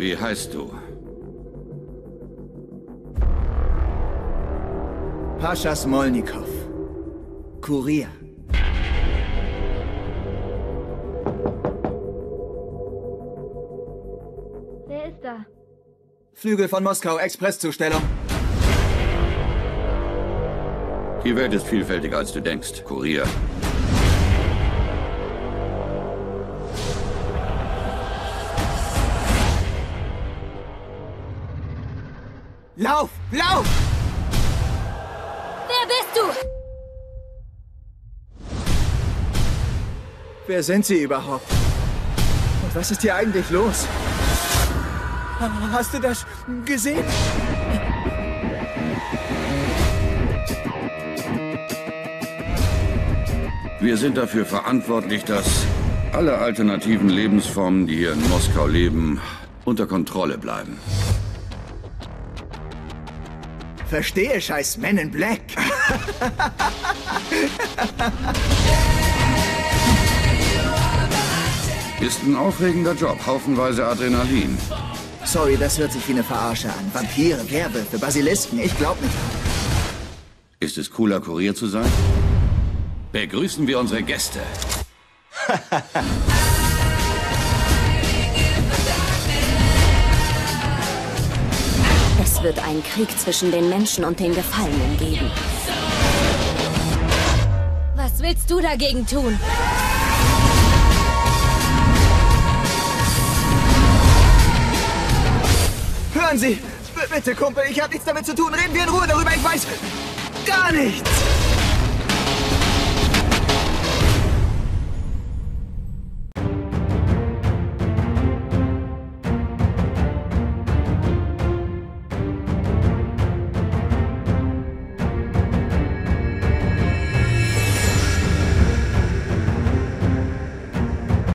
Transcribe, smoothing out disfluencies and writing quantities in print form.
Wie heißt du? Pascha Smolnikow, Kurier. Wer ist da? Flügel von Moskau, Expresszustellung. Die Welt ist vielfältiger, als du denkst, Kurier. Lauf! Lauf! Wer bist du? Wer sind sie überhaupt? Und was ist hier eigentlich los? Hast du das gesehen? Wir sind dafür verantwortlich, dass alle alternativen Lebensformen, die hier in Moskau leben, unter Kontrolle bleiben. Verstehe, scheiß Men in Black. Ist ein aufregender Job, haufenweise Adrenalin. Sorry, das hört sich wie eine Verarsche an. Vampire, Werwölfe, Basilisken, ich glaub nicht. Ist es cooler, Kurier zu sein? Begrüßen wir unsere Gäste. Es wird einen Krieg zwischen den Menschen und den Gefallenen geben. Was willst du dagegen tun? Hören Sie! Bitte, Kumpel, ich habe nichts damit zu tun. Reden wir in Ruhe darüber, ich weiß gar nichts!